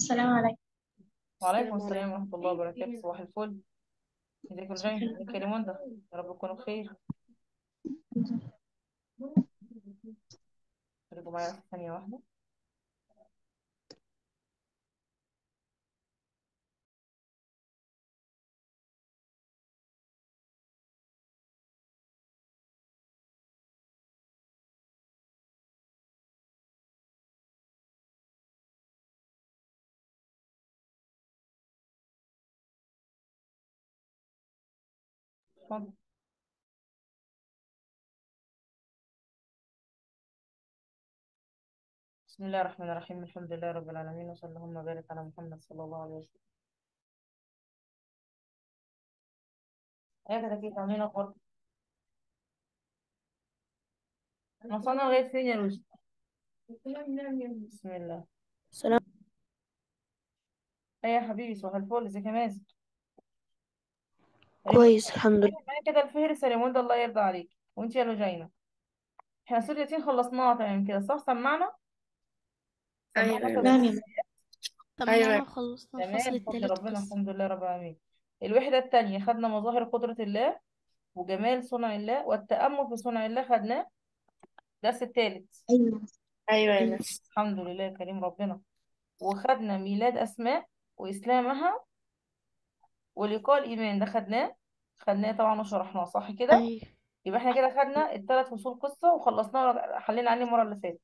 السلام عليكم. وعليكم السلام ورحمة الله وبركاته. صباح الفل. ازيكم جميعا؟ الكريمون ده يا رب تكونوا بخير. خليكم معايا ثانية واحدة. اتفضل. بسم الله الرحمن الرحيم. الحمد لله رب العالمين، وصلى اللهم وبارك على محمد صلى الله عليه وسلم. ازيك يا عاملين؟ اخبارك؟ احنا وصلنا لغاية فين يا روشدي؟ بسم الله. سلام. ايه يا حبيبي، صباح الفل. ازيك يا مازن؟ كويس الحمد لله. معايا كده الفهرس يا ريموند، الله يرضى عليك. وانت يا لوجينا، احنا سورة ياسين خلصناها تمام كده صح؟ سمعنا كده. نعم يا مريم. طب أيوة. خلصنا الفصل تمام، فضل الثالث ربنا بس. الحمد لله رب العالمين. الوحدة التانية خدنا مظاهر قدرة الله وجمال صنع الله والتأمل في صنع الله، خدناه الدرس التالت. ايوه يا ناس، الحمد لله كريم ربنا. وخدنا ميلاد أسماء وإسلامها ولقاء الإيمان، ده خدناه طبعا وشرحناه صح كده؟ أيوة. يبقى احنا كده خدنا الثلاث فصول قصة وخلصناها، حلينا عليه المرة اللي فاتت.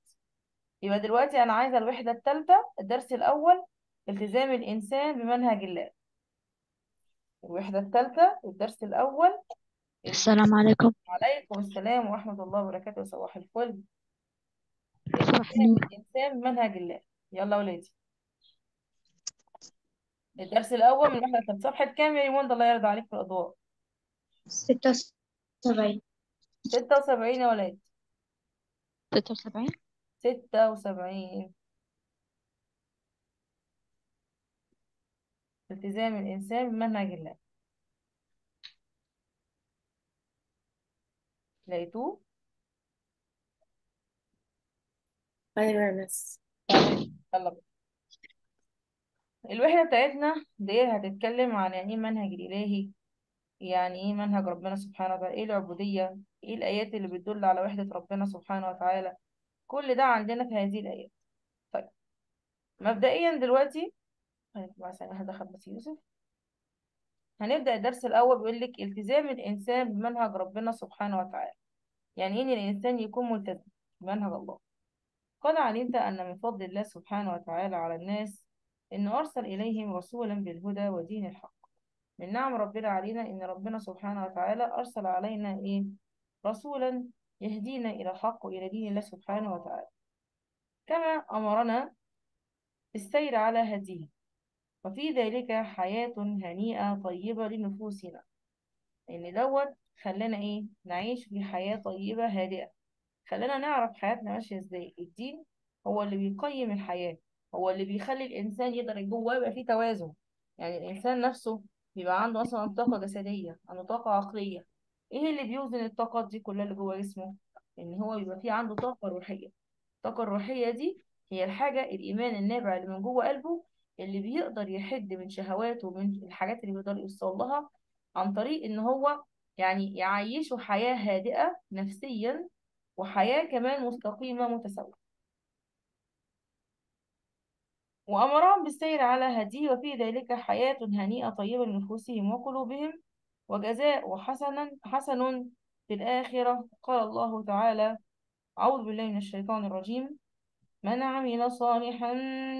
يبقى دلوقتي أنا عايزة الوحدة الثالثة، الدرس الأول التزام الإنسان بمنهج الله. الوحدة الثالثة الدرس الأول. السلام عليكم. وعليكم السلام ورحمة الله وبركاته. صباح الفل. التزام الإنسان بمنهج الله. يلا ولادي الدرس الأول من الوحدة الثالثة. صفحة كام يا ريموند الله يرضى عليك في الأضواء؟ 76. 76 يا ولاد. 76. 76. التزام الإنسان بمنهج الله. لقيتوه؟ أيوة يا ناس. يلا الوحدة بتاعتنا دي هتتكلم عن يعني إيه منهج الإلهي، يعني إيه منهج ربنا سبحانه وتعالى، إيه العبودية، إيه الآيات اللي بتدل على وحدة ربنا سبحانه وتعالى، كل ده عندنا في هذه الآيات. طيب مبدئيا دلوقتي هنبدأ الدرس الأول. بيقول لك التزام الإنسان بمنهج ربنا سبحانه وتعالى، يعني إن الإنسان يكون ملتزم بمنهج الله. قد علمت أن من فضل الله سبحانه وتعالى على الناس إنه أرسل إليهم رسولا بالهدى ودين الحق. من نعم ربنا علينا إن ربنا سبحانه وتعالى أرسل علينا إيه؟ رسولا يهدينا إلى الحق وإلى دين الله سبحانه وتعالى، كما أمرنا بالسير على هديه، وفي ذلك حياة هنيئة طيبة لنفوسنا. إن دوت خلانا إيه؟ نعيش في حياة طيبة هادئة، خلانا نعرف حياتنا ماشية إزاي. الدين هو اللي بيقيم الحياة، هو اللي بيخلي الإنسان يقدر جواه يبقى فيه توازن. يعني الإنسان نفسه بيبقى عنده أصلا طاقة جسدية، عنده طاقة عقلية. إيه اللي بيوزن الطاقات دي كلها اللي جوه جسمه؟ إن هو بيبقى فيه عنده طاقة روحية. الطاقة الروحية دي هي الحاجة، الإيمان النابع اللي من جوه قلبه، اللي بيقدر يحد من شهواته ومن الحاجات اللي بيقدر يوصل لها، عن طريق ان هو يعني يعيشه حياة هادئة نفسيا، وحياة كمان مستقيمة متساوية. وأمرهم بالسير على هديه، وفي ذلك حياة هنيئة طيبة لنفوسهم وقلوبهم، وجزاء حسن في الآخرة. قال الله تعالى، أعوذ بالله من الشيطان الرجيم، من عمل صالحا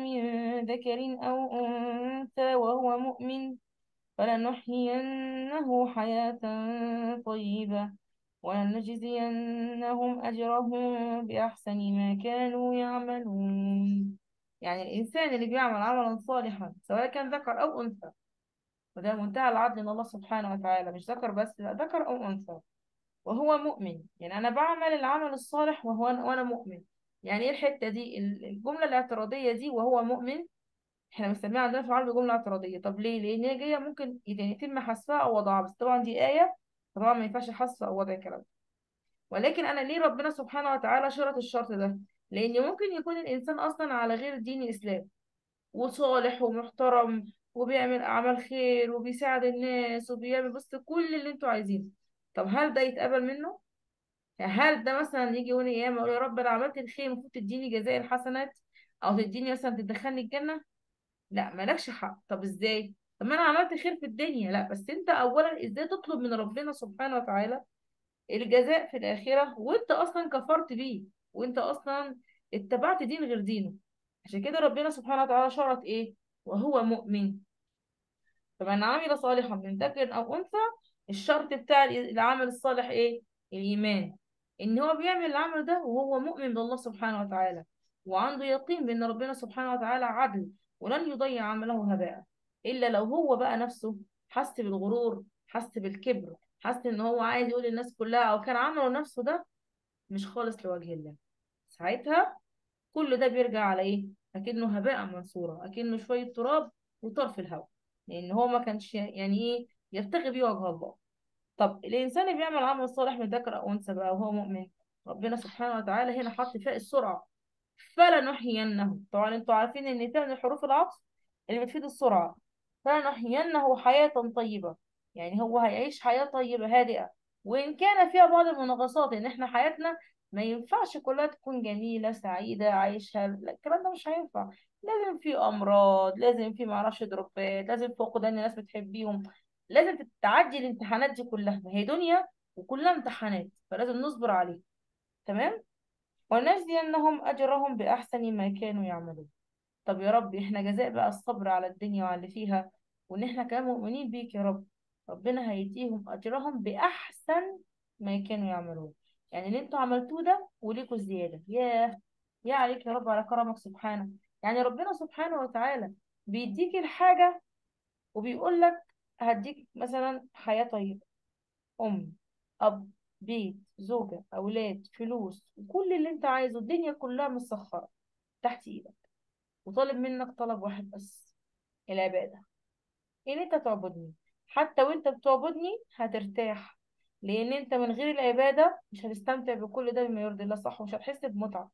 من ذكر أو أنثى وهو مؤمن فلنحيينه حياة طيبة ولنجزينهم أجرهم بأحسن ما كانوا يعملون. يعني الإنسان اللي بيعمل عملا صالحا سواء كان ذكر أو أنثى، وده منتهى العدل من الله سبحانه وتعالى، مش ذكر بس، لا ذكر أو أنثى، وهو مؤمن. يعني أنا بعمل العمل الصالح وأنا مؤمن. يعني ايه الحته دي، الجمله الاعتراضيه دي، وهو مؤمن، احنا بنسميها عندنا في العربي جمله اعتراضيه. طب ليه؟ لان هي جايه ممكن يتم حذفها او وضعها، بس طبعا دي ايه، طبعا ما ينفعش حذف او وضع الكلام ده. ولكن انا ليه ربنا سبحانه وتعالى شرط الشرط ده؟ لان ممكن يكون الانسان اصلا على غير دين الاسلام، وصالح ومحترم وبيعمل أعمال خير وبيساعد الناس وبيعمل بص كل اللي انتوا عايزينه. طب هل ده يتقبل منه؟ هل ده مثلا يجي يقول يا رب أنا عملت الخير المفروض تديني جزاء الحسنات أو تديني مثلا تدخلني الجنة؟ لا مالكش حق. طب إزاي؟ طب ما أنا عملت خير في الدنيا. لا بس أنت أولا إزاي تطلب من ربنا سبحانه وتعالى الجزاء في الآخرة وأنت أصلا كفرت بيه وأنت أصلا اتبعت دين غير دينه؟ عشان كده ربنا سبحانه وتعالى شرط إيه؟ وهو مؤمن فمن عمل صالحا من ذكر أو أنثى. الشرط بتاع العمل الصالح إيه؟ الإيمان، إن هو بيعمل العمل ده وهو مؤمن بالله سبحانه وتعالى وعنده يقين بأن ربنا سبحانه وتعالى عدل ولن يضيع عمله هباء، إلا لو هو بقى نفسه حس بالغرور، حس بالكبر، حس إن هو عايز يقول للناس كلها أو كان عمله نفسه ده مش خالص لوجه الله. ساعتها كل ده بيرجع على إيه؟ أكنه هباء منثورا، أكنه شوية تراب وطرف الهواء، لأن هو ما كانش يعني إيه يرتقي بيه وجه الله. طب الإنسان اللي بيعمل عمل صالح من ذكر أو أنثى بقى وهو مؤمن، ربنا سبحانه وتعالى هنا حط فاء السرعة، فلنحيينه. طبعا انتوا عارفين إن فاء من حروف العطف اللي بتفيد السرعة، فلنحيينه حياة طيبة، يعني هو هيعيش حياة طيبة هادئة وإن كان فيها بعض المنغصات، إن إحنا حياتنا ما ينفعش كلها تكون جميلة سعيدة عايشها، لا الكلام ده مش هينفع، لازم في أمراض، لازم في معرفش ضربات، لازم فقدان الناس بتحبيهم، لازم تعدي الامتحانات دي كلها، ما هي دنيا وكلها امتحانات فلازم نصبر عليها. تمام؟ ونجزينهم أجرهم بأحسن ما كانوا يعملون. طب يا رب احنا جزاء بقى الصبر على الدنيا وعلى اللي فيها وإن احنا كمان مؤمنين بيك يا رب، ربنا هيديهم أجرهم بأحسن ما كانوا يعملون، يعني اللي انتوا عملتوه ده وليكوا الزيادة. ياه يا عليك يا رب على كرمك سبحانه، يعني ربنا سبحانه وتعالى بيديك الحاجة وبيقول لك هديك مثلا حياة طيبة، أب، بيت، زوجة، أولاد، فلوس، وكل اللي أنت عايزه، الدنيا كلها مسخرة تحت إيدك، وطالب منك طلب واحد بس، العبادة، إن أنت تعبدني. حتى وأنت بتعبدني هترتاح، لأن أنت من غير العبادة مش هتستمتع بكل ده بما يرضي الله صح ومش هتحس بمتعة.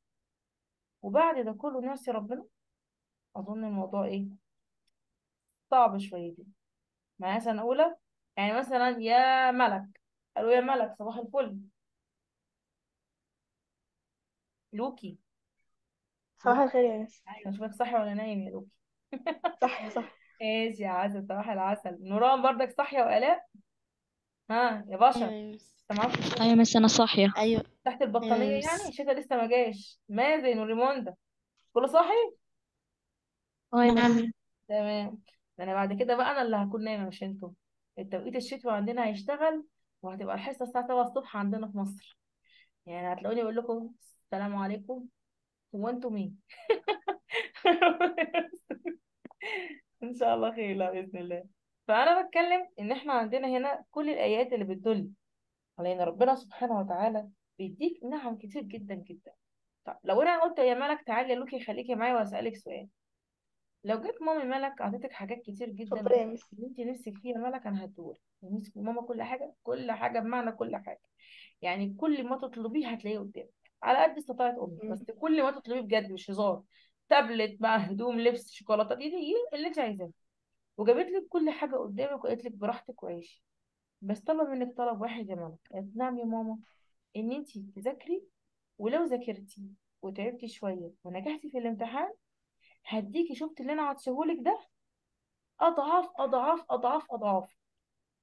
وبعد ده كله نعصي ربنا؟ أظن الموضوع إيه؟ صعب شويتين. معايا سنة أولى؟ يعني مثلا يا ملك، قالوا يا ملك صباح الفل. لوكي صباح الخير يا ناس. أيوة أشوفك صاحية ولا نايم يا لوكي؟ صح صح إيش يا عسل، صباح العسل. نوران بردك صاحية وآلاء؟ ها يا بشر ايوه أنت معاك الصوت؟ ايوه بس انا صاحيه. ايوه تحت البطانية يعني الشتا لسه ما جاش. مازن وريموندا كله صاحي؟ نعم تمام. انا بعد كده بقى انا اللي هكون نايمه مش انتوا. التوقيت الشتوي عندنا هيشتغل وهتبقى الحصه الساعه 7 الصبح عندنا في مصر، يعني هتلاقوني بقول لكم السلام عليكم هو انتوا مين؟ ان شاء الله خير. لا باذن الله. فانا بتكلم ان احنا عندنا هنا كل الايات اللي بتدل على ان ربنا سبحانه وتعالى بيديك نعم كتير جدا جدا. طب لو انا قلت يا ملك تعالي يا لوكي خليكي معايا واسالك سؤال، لو جيت مامي ملك اعطيتك حاجات كتير جدا اتفضلي يا ميس. اللي انت نفسك فيها ملك انا هديهولك، ماما كل حاجه، كل حاجه بمعنى كل حاجه، يعني كل ما تطلبيه هتلاقيه قدامك على قد استطاعت امك، بس كل ما تطلبيه بجد مش هزار، تابلت بقى، هدوم، لبس، شوكولاته، دي اللي انت عايزاه، وجابت لك كل حاجه قدامك وقالت لك براحتك وعيشي. بس طلب منك طلب واحد يا ملك، قالت نعم يا ماما، ان انت تذاكري ولو ذاكرتي وتعبتي شويه ونجحتي في الامتحان هديكي، شفت اللي انا عطشهولك ده اضعاف اضعاف اضعاف اضعاف،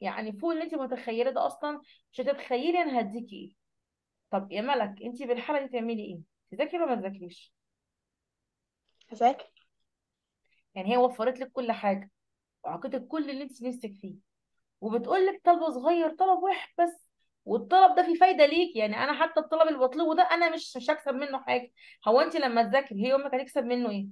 يعني فوق اللي انت متخيله ده، اصلا مش هتتخيلي انا هديكي ايه. طب يا ملك انت بالحاله دي تعملي ايه؟ تذاكري ولا ما تذاكريش؟ هذاكر. يعني هي وفرت لك كل حاجه وعطتك كل اللي انت نفسك فيه وبتقول لك طلب صغير، طلب واحد بس، والطلب ده فيه فايده ليك، يعني انا حتى الطلب اللي بطلبه ده انا مش هكسب منه حاجه. هو انت لما تذاكري هي امك هتكسب منه ايه؟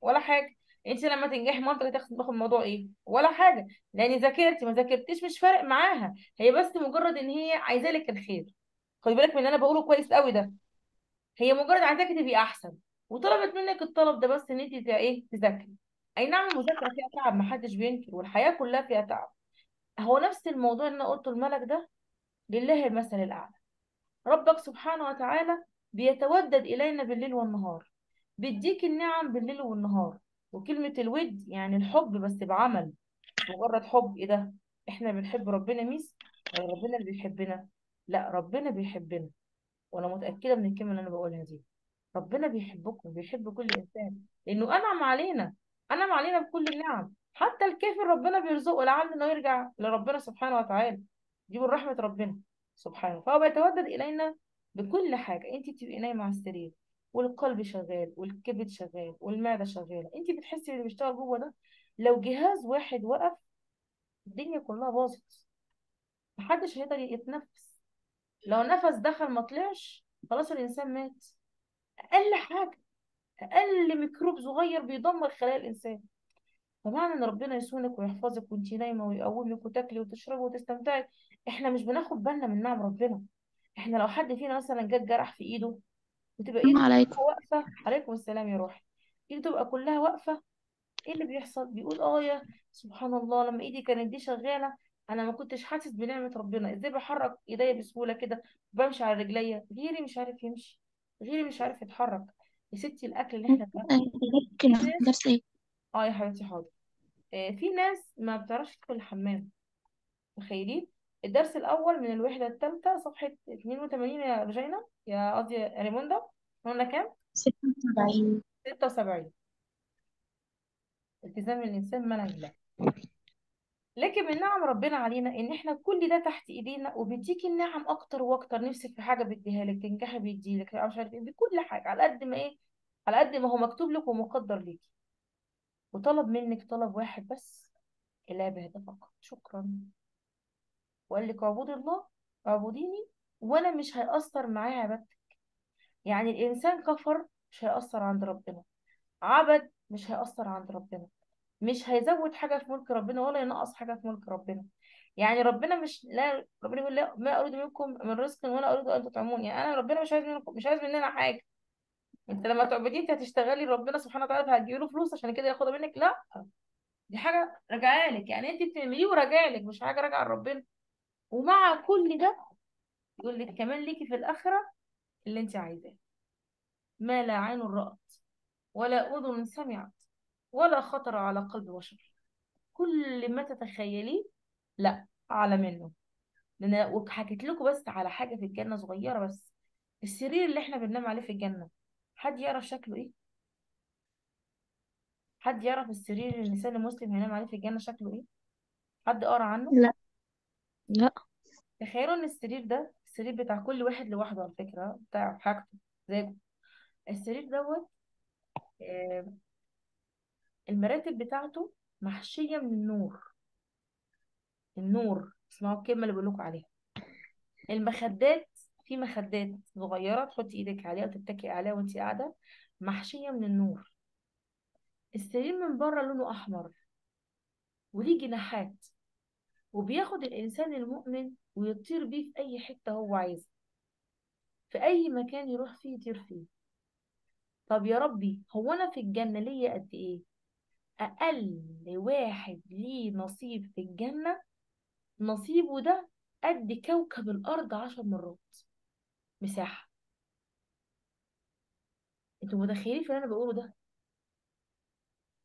ولا حاجه. انت لما تنجحي مامتك هتاخد الموضوع ايه؟ ولا حاجه، لان ذاكرتي ما ذاكرتيش مش فارق معاها، هي بس مجرد ان هي عايزه لك الخير. خدي بالك من اللي انا بقوله كويس قوي ده، هي مجرد عايزاكي تبقي احسن وطلبت منك الطلب ده بس ان انت ايه؟ تذاكري. اي نعم المذاكره فيها تعب ما حدش بينكر والحياه كلها فيها تعب. هو نفس الموضوع اللي انا قلته الملك ده، لله المثل الاعلى، ربك سبحانه وتعالى بيتودد الينا بالليل والنهار، بيديك النعم بالليل والنهار، وكلمة الود يعني الحب بس بعمل، مجرد حب. ايه ده؟ احنا بنحب ربنا ميس ولا ربنا اللي بيحبنا؟ لا، ربنا بيحبنا، وانا متأكدة من الكلمة اللي انا بقولها دي. ربنا بيحبكم، بيحب كل انسان، لانه انعم علينا، انعم علينا بكل النعم. حتى الكافر ربنا بيرزقه لعل انه يرجع لربنا سبحانه وتعالى، دي من رحمة ربنا سبحانه. فهو بيتودد الينا بكل حاجة. انت تبقي نايمة على السرير والقلب شغال والكبد شغال والمعدة شغالة، انت بتحسي اللي بيشتغل جوه ده. لو جهاز واحد وقف الدنيا كلها باظت، محدش هيقدر يتنفس. لو نفس دخل ما طلعش خلاص الانسان مات. اقل حاجة، اقل ميكروب صغير بيدمر خلايا الانسان. فمعنى ان ربنا يصونك ويحفظك وانت نايمه ويقومك وتاكلي وتشربي وتستمتعي، احنا مش بناخد بالنا من نعم ربنا. احنا لو حد فينا مثلا جت جرح في ايده وتبقى السلام ايده عليكم. واقفه، عليكم السلام يا روحي، ايده تبقى كلها واقفه، ايه اللي بيحصل؟ بيقول اه يا سبحان الله، لما ايدي كانت دي شغاله انا ما كنتش حاسس بنعمه ربنا. ازاي بحرك ايديا بسهوله كده وبمشي على رجليا؟ غيري مش عارف يمشي، غيري مش عارف يتحرك. يا ستي الاكل اللي احنا بناكله يا حبيبتي حاضر. في ناس ما بتعرفش تدخل الحمام، تخيلين. الدرس الاول من الوحده الثالثه صفحه 82 يا رجينا، يا قصدي يا ريموندا، قلنا كام؟ 76. 76 التزام الانسان منع الله. لكن من نعم ربنا علينا ان احنا كل ده تحت ايدينا، وبيديكي النعم اكتر واكتر. نفسك في حاجه بيديها لك، تنجحي بيديلك، مش عارف ايه، بكل حاجه على قد ما ايه، على قد ما هو مكتوب لك ومقدر ليكي. وطلب منك طلب واحد بس، إلا بهذا فقط، شكرا. وقال لك اعبدي الله، اعبديني وانا مش هيأثر معايا عبادتك. يعني الانسان كفر مش هيأثر عند ربنا، عبد مش هيأثر عند ربنا، مش هيزود حاجه في ملك ربنا ولا ينقص حاجه في ملك ربنا. يعني ربنا مش، لا ربنا يقول لا ما اريد منكم من رزق ولا اريد ان تطعمون. يعني انا ربنا مش عايز منكم، مش عايز مننا حاجه. انت لما تعبدي انت هتشتغلي، ربنا سبحانه وتعالى هتجيب له فلوس عشان كده ياخدها منك؟ لا، دي حاجه راجعه لك، يعني انت بتعمليه وراجعه لك، مش حاجه راجعه لربنا. ومع كل ده يقول لك كمان ليكي في الاخره اللي انت عايزاه، ما لا عين رأت ولا اذن سمعت ولا خطر على قلب بشر، كل ما تتخيليه لا اعلى منه. انا وحكيت لكم بس على حاجه في الجنه صغيره بس، السرير اللي احنا بننام عليه في الجنه، حد يعرف شكله ايه؟ حد يعرف السرير اللي الانسان المسلم هينام عليه في الجنه شكله ايه؟ حد قرا عنه؟ لا لا. تخيلوا ان السرير ده، السرير بتاع كل واحد لوحده على فكره، بتاع حاجته زيه. السرير دوت المراتب بتاعته محشيه من النور. النور، اسمعوا الكلمه اللي بقول لكم عليها. المخدات، في مخدات صغيره تحطي ايدك عليها وتتكئي عليها وانت قاعده، محشيه من النور. السرير من بره لونه احمر وليه جناحات، وبياخد الانسان المؤمن ويطير بيه في اي حته هو عايزها، في اي مكان يروح فيه يطير فيه. طب يا ربي، هو انا في الجنه ليا قد ايه؟ اقل واحد ليه نصيب في الجنه نصيبه ده قد كوكب الارض 10 مرات مساحه. انتوا متخيلين في اللي انا بقوله ده؟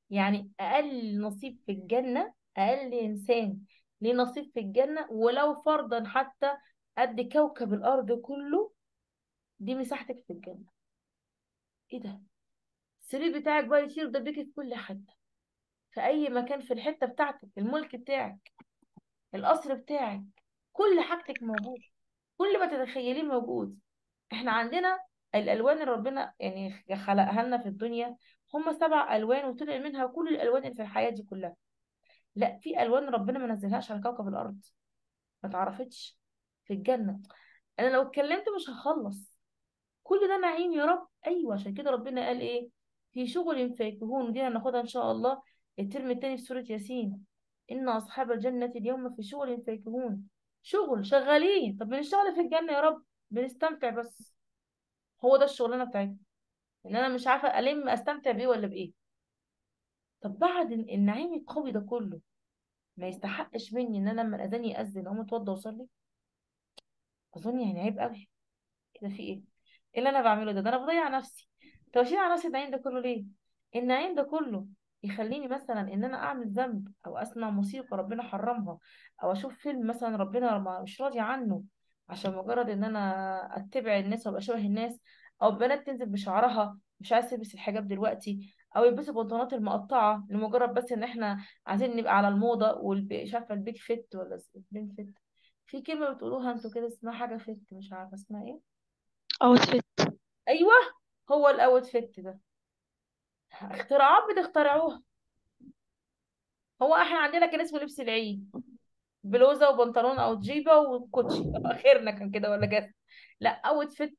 يعني اقل نصيب في الجنه، اقل انسان ليه نصيب في الجنه، ولو فرضا حتى قد كوكب الارض كله، دي مساحتك في الجنه. ايه ده؟ السرير بتاعك بقى يطير ده بيك في كل حته، في اي مكان، في الحته بتاعتك، الملك بتاعك، القصر بتاعك، كل حاجتك موجوده، كل ما تتخيليه موجود. احنا عندنا الالوان اللي ربنا يعني خلقها لنا في الدنيا، هم 7 الوان، وطلع منها كل الالوان اللي في الحياه دي كلها. لا، في الوان ربنا ما نزلهاش على كوكب الارض، ما اتعرفتش في الجنه. انا لو اتكلمت مش هخلص، كل ده نعيم يا رب. ايوه، عشان كده ربنا قال ايه؟ في شغل فاكهون، ودي هناخدها ان شاء الله الترم الثاني في سوره ياسين، ان اصحاب الجنه اليوم في شغل فاكهون، شغل شغالين. طب بنشتغل في الجنه يا رب، بنستمتع بس، هو ده الشغلانه بتاعتنا، ان انا مش عارفه استمتع بيه ولا بايه. طب بعد النعيم القوي ده كله، ما يستحقش مني ان انا لما الاذان ياذن اقوم اتوضى واصلي؟ اظن يعني عيب قوي. ايه ده؟ في ايه؟ ايه اللي انا بعمله ده؟ ده انا بضيع نفسي. طب اشيل على نفسي النعيم ده كله ليه؟ النعيم ده كله يخليني مثلا ان انا اعمل ذنب او اسمع موسيقى ربنا حرمها او اشوف فيلم مثلا ربنا مش راضي عنه عشان مجرد ان انا اتبع الناس وابقى شبه الناس، او بنات تنزل بشعرها مش عايزه تلبس الحجاب دلوقتي، او يلبسوا البنطلونات المقطعه لمجرد بس ان احنا عايزين نبقى على الموضه مش عارفه البيج فيت ولا البين فيت، في كلمه بتقولوها انتوا كده اسمها حاجه فيت مش عارفه اسمها ايه. اوتفيت ايوه هو الاوت فيت ده، اختراعات بتخترعوها. هو احنا عندنا كان اسمه لبس العيد، بلوزه وبنطلون او جيبه وكوتشي، اخرنا كان كده ولا كده، لا اوت فيت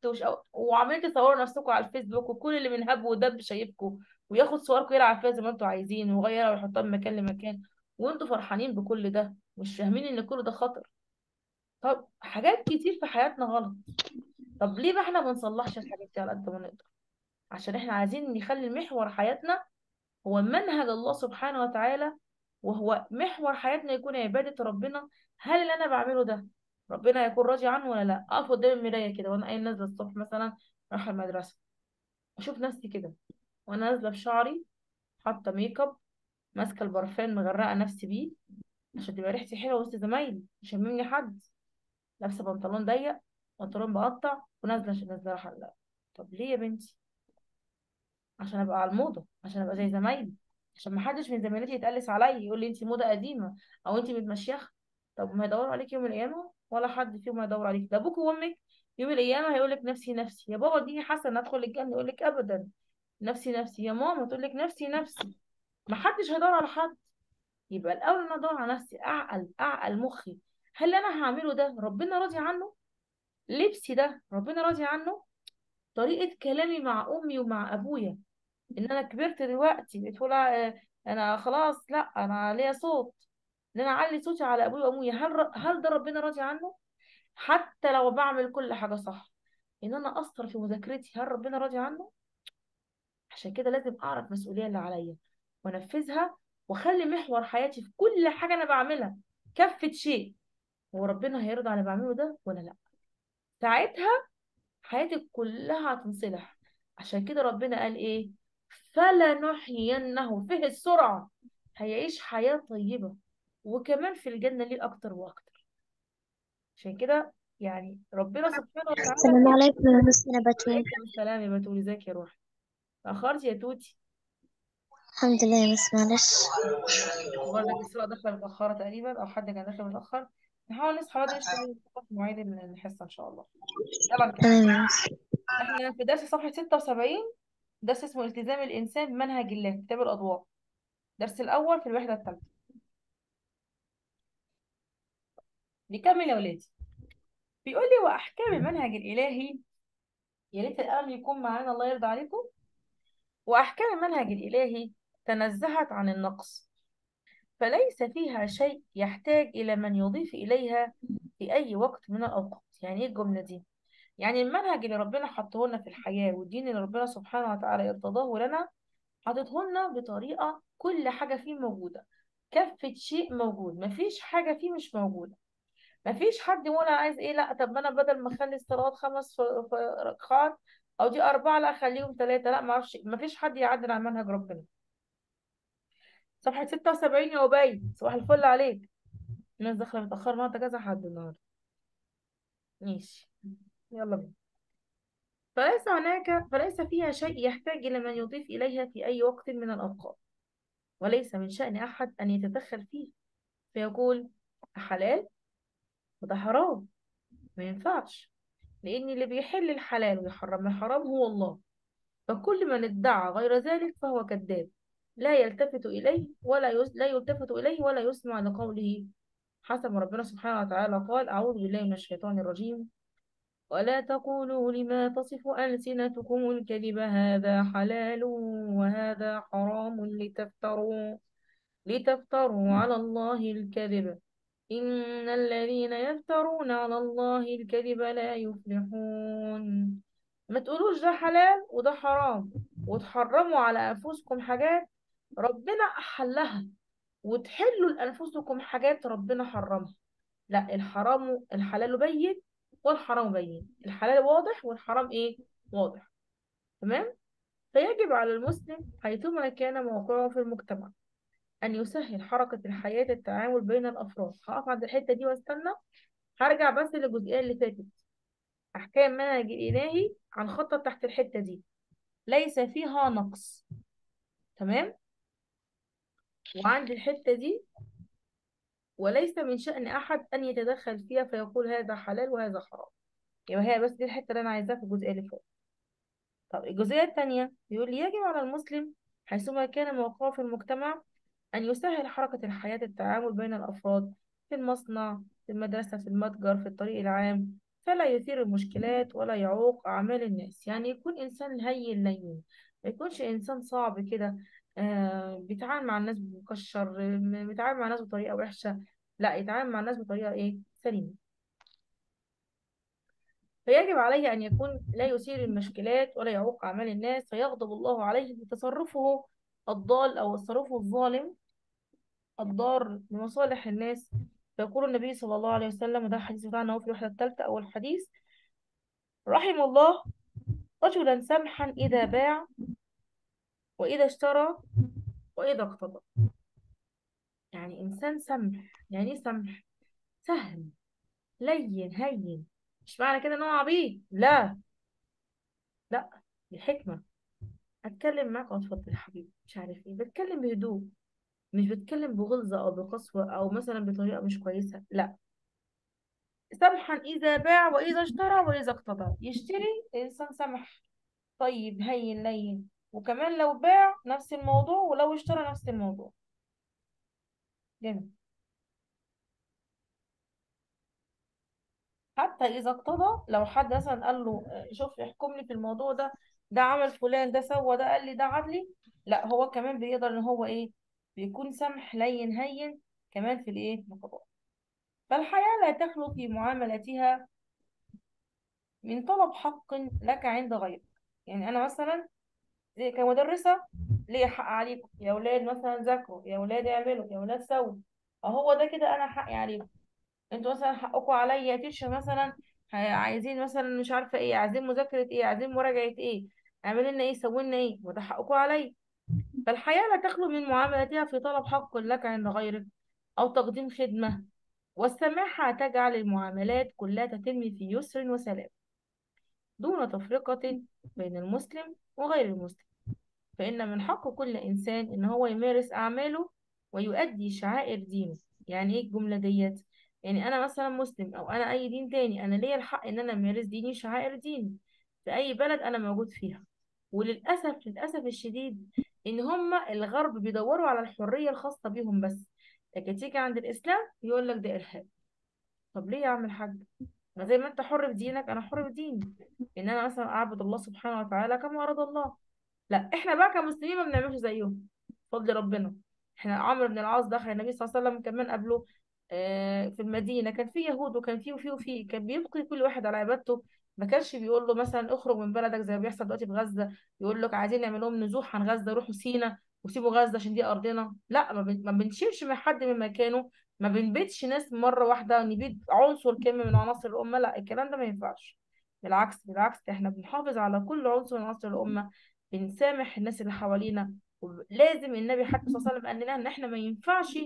وعمالين تصوروا نفسكم على الفيسبوك وكل اللي من هب ودب شايفكم وياخد صوركم يلعب فيها زي ما انتوا عايزين ويغيرها ويحطها من مكان لمكان، وانتوا فرحانين بكل ده مش فاهمين ان كل ده خطر. طب حاجات كتير في حياتنا غلط، طب ليه بقى احنا ما بنصلحش الحاجات دي على قد ما نقدر؟ عشان احنا عايزين نخلي محور حياتنا هو منهج الله سبحانه وتعالى، وهو محور حياتنا يكون عبادة ربنا. هل اللي انا بعمله ده ربنا هيكون راضي عنه ولا لا؟ اقف قدام المراية كده وانا نازلة الصبح مثلا رايحة المدرسة، اشوف نفسي كده وانا نازلة بشعري حاطة ميك اب ماسكة البرفان مغرقة نفسي بيه عشان تبقى ريحتي حلوة وسط زمايلي مش هاممني حد، لابسة بنطلون ضيق بنطلون مقطع ونازلة رايحة المدرسة. طب ليه يا بنتي؟ عشان ابقى على الموضه، عشان ابقى زي زمايلي، عشان ما حدش من زميلتي يتقلس عليا يقول لي انت موضه قديمه او انت متمشيخه. طب ما هيدوروا عليك يوم القيامه ولا حد فيهم هيدور عليك، ده ابوك وامك يوم القيامه هيقول لك نفسي نفسي، يا بابا اديني حسنه ادخل الجنه، يقول لك ابدا نفسي نفسي، يا ماما تقول لك نفسي نفسي، ما حدش هيدور على حد. يبقى الاول انا ادور على نفسي، اعقل مخي، هل انا هعمله ده ربنا راضي عنه؟ لبسي ده ربنا راضي عنه؟ طريقه كلامي مع امي ومع ابويا ان انا كبرت دلوقتي بتقول انا خلاص لا انا ليا صوت، ان انا اعلي صوتي على ابويا وامي، هل ده ربنا راضي عنه؟ حتى لو بعمل كل حاجه صح، ان انا اقصر في مذاكرتي هل ربنا راضي عنه؟ عشان كده لازم اعرف المسؤوليه اللي عليا وانفذها، واخلي محور حياتي في كل حاجه انا بعملها كافه شيء هو ربنا هيرضى على اللي بعمله ده ولا لا. ساعتها حياتك كلها هتنصلح. عشان كده ربنا قال ايه؟ فلنحيينه فيه السرعه، هيعيش حياه طيبه وكمان في الجنه ليه اكتر واكتر. عشان كده يعني ربنا سبحانه وتعالى. السلام عليكم يا مس. انا بتول. السلام يا بتول، ازيك يا روحي؟ اتاخرتي يا توتي؟ الحمد لله يا مس، معلش والله السواق داخله متاخره تقريبا، او حد كان داخل متاخر. نحاول نصحى بدري عشان في مواعيد الحصه ان شاء الله. طبعا تمام يا مس. احنا في درس صفحه 76، درس اسمه التزام الإنسان بمنهج الله، كتاب الأضواء، درس الأول في الوحدة الثالثة. نكمل يا ولادي. بيقول لي وأحكام المنهج الإلهي، يا ريت الأمر يكون معانا الله يرضى عليكم. وأحكام المنهج الإلهي تنزهت عن النقص، فليس فيها شيء يحتاج إلى من يضيف إليها في أي وقت من الأوقات. يعني إيه الجملة دي؟ يعني المنهج اللي ربنا حطه لنا في الحياة والدين اللي ربنا سبحانه وتعالى ارتضاه لنا حاطته لنا بطريقة كل حاجة فيه موجودة، كافة شيء موجود، مفيش حاجة فيه مش موجودة. مفيش حد ولا عايز ايه، لا طب انا بدل ما اخلي الصلوات 5 ركعات او دي 4 لا اخليهم 3، لا معرفش، مفيش حد يعدل عن منهج ربنا. صفحة 76 يا أبي، صباح الفل عليك. الناس داخلة متأخرة النهارده كذا حد النهارده. ماشي يلا بينا. فليس فيها شيء يحتاج إلى من يضيف إليها في أي وقت من الأوقات، وليس من شأن أحد أن يتدخل فيها فيقول حلال وده حرام، ما ينفعش، لأن اللي بيحل الحلال ويحرم الحرام هو الله، فكل من ادعى غير ذلك فهو كذاب، لا يلتفت إليه ولا يسمع لقوله، حسب ما ربنا سبحانه وتعالى قال: أعوذ بالله من الشيطان الرجيم، ولا تقولوا لما تصف ألسنتكم الكذب هذا حلال وهذا حرام لتفتروا على الله الكذب، إن الذين يفترون على الله الكذب لا يفلحون. ما تقولوش ده حلال وده حرام وتحرموا على أنفسكم حاجات ربنا أحلها وتحلوا لأنفسكم حاجات ربنا حرمها، لا الحرام الحلال بين والحرام بين، الحلال واضح والحرام ايه واضح، تمام. فيجب على المسلم حيثما كان موقعه في المجتمع أن يسهل حركة الحياة التعامل بين الأفراد. هقف عند الحتة دي واستنى، هرجع بس للجزئية اللي فاتت. أحكام منهج الإلهي هنخطط تحت الحتة دي، ليس فيها نقص، تمام؟ وعند الحتة دي وليس من شأن أحد أن يتدخل فيها فيقول هذا حلال وهذا حرام. يبقى هي بس دي الحتة اللي أنا عايزاها في الجزئية اللي فاتت. طب الجزئية التانية بيقول لي يجب على المسلم حيثما كان موقعه في المجتمع أن يسهل حركة الحياة التعامل بين الأفراد في المصنع، في المدرسة، في المتجر، في الطريق العام، فلا يثير المشكلات ولا يعوق أعمال الناس. يعني يكون إنسان هين لين، ما يكونش إنسان صعب كده بيتعامل مع الناس بمكشر، بيتعامل مع الناس بطريقة وحشة، لا يتعامل مع الناس بطريقة إيه؟ سليمة. فيجب عليه أن يكون لا يثير المشكلات ولا يعوق أعمال الناس، فيغضب الله عليه بتصرفه الضال أو تصرفه الظالم الضار لمصالح الناس. فيقول النبي صلى الله عليه وسلم، وده الحديث بتاعنا هو في الوحدة الثالثة أول حديث، رحم الله رجلا سمحا إذا باع وإذا اشترى وإذا اقتضى. يعني إنسان سمح، يعني إيه سمح؟ سهل، لين، هين. مش معنى كده إن هو عبيط، لا لا، دي حكمة. أتكلم معاك وأتفضل يا حبيبي، مش عارف إيه، بتكلم بهدوء، مش بتكلم بغلظة أو بقسوة أو مثلا بطريقة مش كويسة، لا. سمحا إذا باع وإذا اشترى وإذا اقتضى. يشتري الإنسان سمح، طيب، هين، لين. وكمان لو باع نفس الموضوع ولو اشترى نفس الموضوع. جميل. حتى إذا اقتضى، لو حد مثلا قال له شوف احكم لي في الموضوع ده، ده عمل فلان، ده سوى، ده قال لي، ده عدلي، لا هو كمان بيقدر إن هو إيه؟ بيكون سمح، لين، هين كمان في الإيه؟ المقابلات. فالحياة لا تخلو في معاملتها من طلب حق لك عند غيرك. يعني أنا مثلا زي كمدرسة ليه حق عليكم يا أولاد، مثلا ذاكروا يا أولاد، اعملوا يا أولاد، سووا، أهو ده كده أنا حقي عليكم. انتوا مثلا حقكم عليا يا تيشر، مثلا عايزين مثلا مش عارفة إيه، عايزين مذاكرة إيه، عايزين مراجعة إيه، اعملوا لنا إيه، سووا لنا إيه، وده حقكم عليا. فالحياة لا تخلو من معاملتها في طلب حق لك عند غيرك أو تقديم خدمة، والسماحة تجعل المعاملات كلها تتم في يسر وسلام دون تفرقة بين المسلم وغير المسلم، فإن من حق كل إنسان إن هو يمارس أعماله ويؤدي شعائر دينه. يعني إيه الجملة ديت؟ يعني أنا مثلا مسلم أو أنا أي دين تاني، أنا ليا الحق إن أنا أمارس ديني، شعائر ديني في أي بلد أنا موجود فيها. وللأسف للأسف الشديد إن هما الغرب بيدوروا على الحرية الخاصة بيهم بس، لكن تيجي عند الإسلام يقول لك ده إرهاب. طب ليه يا عم الحاج؟ ما زي ما أنت حر بدينك أنا حر بديني، إن أنا مثلا أعبد الله سبحانه وتعالى كما أراد الله. لا إحنا بقى كمسلمين ما بنعملش زيهم بفضل ربنا. إحنا عمرو بن العاص دخل النبي صلى الله عليه وسلم كمان قبله في المدينة، كان في يهود وكان في وفي وفي، كان بيبقي كل واحد على عبادته، ما كانش بيقول له مثلا اخرج من بلدك زي ما بيحصل دلوقتي في غزه، يقول لك عايزين نعمل لهم نزوح عن غزه، روحوا سينا وسيبوا غزه عشان دي ارضنا. لا، ما بنشيلش من حد من مكانه، ما بنبيدش ناس مره واحده نبيد عنصر كامل من عناصر الامه، لا الكلام ده ما ينفعش. بالعكس بالعكس، احنا بنحافظ على كل عنصر من عناصر الامه، بنسامح الناس اللي حوالينا. ولازم النبي حتى صلى الله عليه وسلم قال لنا ان احنا ما ينفعش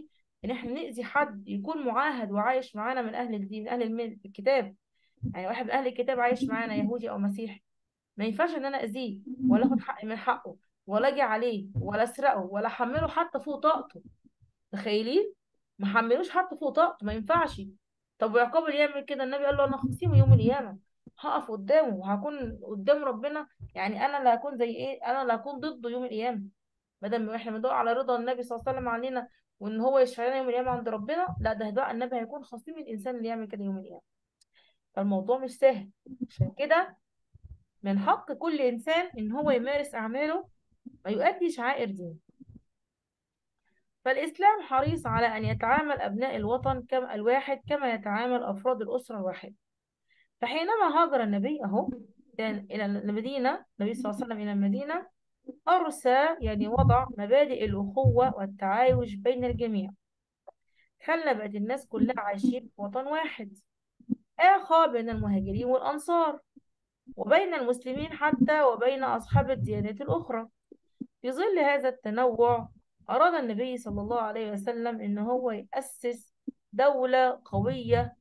ان احنا نأذي حد يكون معاهد وعايش معانا من اهل الدين، من اهل الكتاب. يعني واحد من أهل الكتاب عايش معانا يهودي أو مسيحي، ما ينفعش إن أنا أذيه ولا آخد حق من حقه ولا أجي عليه ولا أسرقه ولا أحمله حتى فوق طاقته. تخيلين؟ ما حملوش حتى فوق طاقته، ما ينفعش. طب ويعقوب اللي يعمل كده النبي قال له أنا خصيمه يوم القيامة، هقف قدامه وهكون قدام ربنا، يعني أنا اللي هكون زي إيه؟ أنا اللي هكون ضده يوم القيامة. بدل ما إحنا بندور على رضا النبي صلى الله عليه وسلم علينا وإن هو يشفع لنا يوم القيامة عند ربنا، لا ده بقى النبي هيكون خصيم الإنسان اللي يعمل كده يوم القيامة. فالموضوع مش سهل، عشان كده من حق كل إنسان إن هو يمارس أعماله ويؤدي شعائر دينه. فالإسلام حريص على أن يتعامل أبناء الوطن كما الواحد كما يتعامل أفراد الأسرة الواحدة. فحينما هاجر النبي أهو إلى المدينة، النبي صلى الله عليه وسلم إلى المدينة، أرسى يعني وضع مبادئ الأخوة والتعايش بين الجميع، خلى بقت الناس كلها عايشين في وطن واحد. آخى بين المهاجرين والأنصار، وبين المسلمين حتى وبين أصحاب الديانات الأخرى. في ظل هذا التنوع أراد النبي صلى الله عليه وسلم إن هو يأسس دولة قوية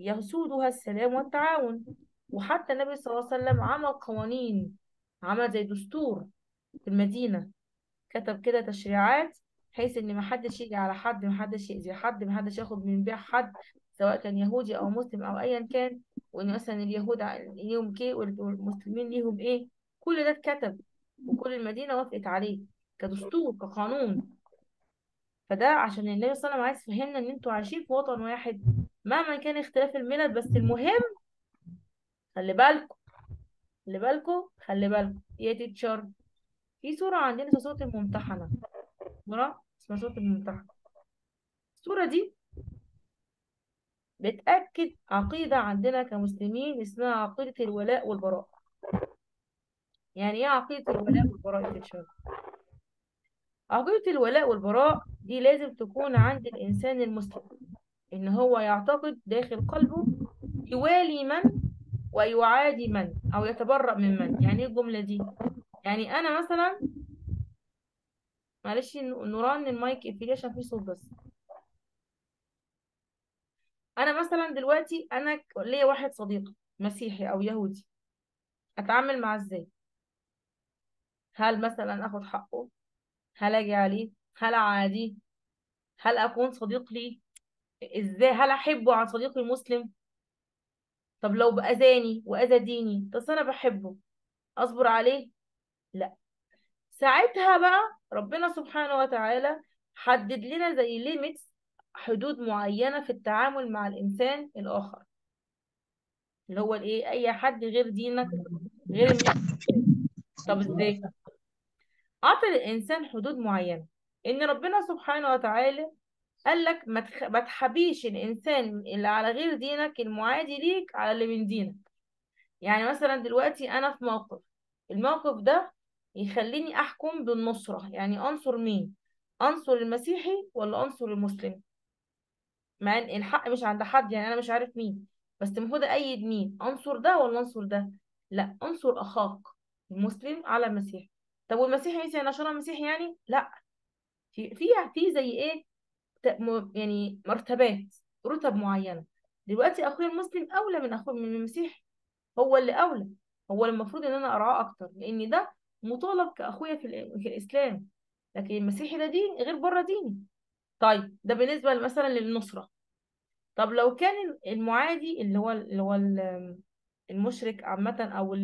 يسودها السلام والتعاون، وحتى النبي صلى الله عليه وسلم عمل قوانين، عمل زي دستور في المدينة، كتب كده تشريعات بحيث إن محدش يجي على حد، محدش يأذي حد، محدش ياخد من بيع حد سواء كان يهودي أو مسلم أو أيا كان، وإن مثلا اليهود ليهم كيه والمسلمين ليهم إيه، كل ده اتكتب وكل المدينة وافقت عليه كدستور كقانون. فده عشان النبي صلى الله عليه وسلم عايز يفهمنا إن أنتوا عايشين في وطن واحد مهما كان اختلاف الملل، بس المهم خلي بالكم خلي بالكم خلي بالكم يا تيتشر. في صورة عندنا في صورة الممتحنة، صورة اسمها صورة الممتحنة. الصورة دي بتأكد عقيدة عندنا كمسلمين اسمها عقيدة الولاء والبراء. يعني ايه عقيدة الولاء والبراء يا تيتشر؟ عقيدة الولاء والبراء دي لازم تكون عند الإنسان المسلم، إن هو يعتقد داخل قلبه يوالي من ويعادي من أو يتبرأ من من. يعني إيه الجملة دي؟ يعني أنا مثلا، معلش نوران المايك اقفليه عشان فيه صوت بس. أنا مثلا دلوقتي أنا ليا واحد صديق مسيحي أو يهودي، أتعامل معاه إزاي؟ هل مثلا آخد حقه؟ هل أجي عليه؟ هل أعاديه؟ هل أكون صديق ليه؟ ازاي؟ هل احبه عن صديقي المسلم؟ طب لو باذاني واذى ديني، بس انا بحبه، اصبر عليه؟ لا. ساعتها بقى ربنا سبحانه وتعالى حدد لنا زي ليميتس، حدود معينه في التعامل مع الانسان الاخر، اللي هو الايه، اي حد غير دينك غير المسلم. طب ازاي؟ اعطى الانسان حدود معينه، ان ربنا سبحانه وتعالى قال لك ما تحبيش الانسان اللي على غير دينك المعادي ليك على اللي من دينك. يعني مثلا دلوقتي انا في موقف، الموقف ده يخليني احكم بالنصره، يعني انصر مين، انصر المسيحي ولا انصر المسلم، مع ان الحق مش عند حد، يعني انا مش عارف مين، بس المفروض ايد مين، انصر ده ولا انصر ده؟ لا، انصر اخاك المسلم على المسيحي. طب والمسيحي مثلا عشان انا مسيحي يعني؟ لا، في زي ايه، يعني مرتبات، رتب معينه. دلوقتي اخويا المسلم اولى من اخويا من المسيحي، هو اللي اولى، هو المفروض ان انا ارعاه اكتر، لان ده مطالب كاخويا في الاسلام، لكن المسيحي ده دين غير بره ديني. طيب ده بالنسبه مثلا للنصره. طب لو كان المعادي اللي هو المشرك عامه او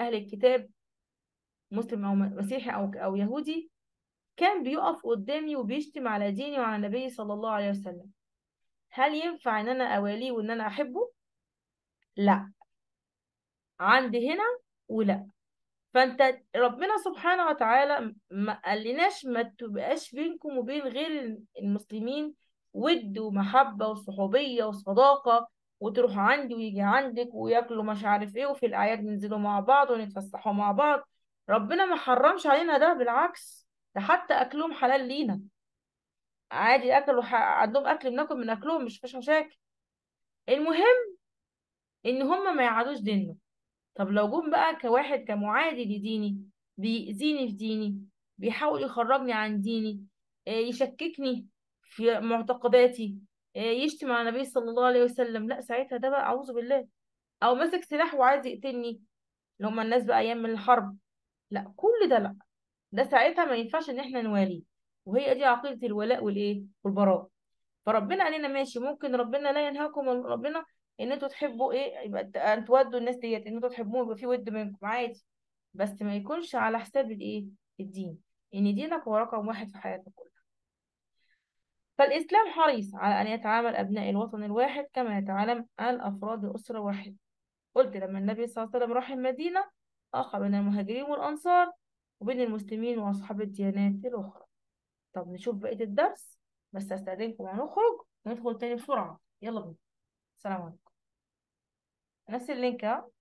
اهل الكتاب، مسلم او مسيحي او يهودي، كان بيقف قدامي وبيشتم على ديني وعلى النبي صلى الله عليه وسلم، هل ينفع ان انا اواليه وان انا احبه؟ لا، عند هنا ولا. فانت ربنا سبحانه وتعالى ما قالناش ما تبقاش بينكم وبين غير المسلمين ود ومحبه وصحوبيه وصداقه، وتروح عندي ويجي عندك وياكلوا مش عارف ايه، وفي الاعياد ننزلوا مع بعض ونتفسحوا مع بعض. ربنا ما حرمش علينا ده، بالعكس ده حتى اكلهم حلال لينا، عادي اكلوا عندهم اكل بناكل من اكلهم، مش فيش مشاكل. المهم ان هم ما يعادوش ديننا. طب لو جم بقى كواحد كمعادي لديني، بيأذيني في ديني، بيحاول يخرجني عن ديني، يشككني في معتقداتي، يشتم على النبي صلى الله عليه وسلم، لا ساعتها ده بقى اعوذ بالله، او ماسك سلاح وعايز يقتلني اللي هم الناس بقى ايام من الحرب، لا كل ده لا، ده ساعتها ما ينفعش ان احنا نواليه. وهي دي عقيده الولاء والايه والبراء. فربنا قال لنا ماشي، ممكن ربنا لا ينهاكم ربنا ان انتوا تحبوا ايه، يبقى ان تودوا الناس ديت، ان انتوا تحبوهم يبقى في ود بينكم عادي، بس ما يكونش على حساب الايه، الدين، ان دينك هو رقم واحد في حياتك كلها. فالاسلام حريص على ان يتعامل ابناء الوطن الواحد كما يتعامل الافراد الاسره واحد. قلت لما النبي صلى الله عليه وسلم راح المدينه اخى بين المهاجرين والانصار وبين المسلمين واصحاب الديانات الاخرى. طب نشوف بقيه الدرس، بس هستأذنكم وهنخرج وندخل تاني بسرعه، يلا بينا. السلام عليكم. نفس اللينك ها.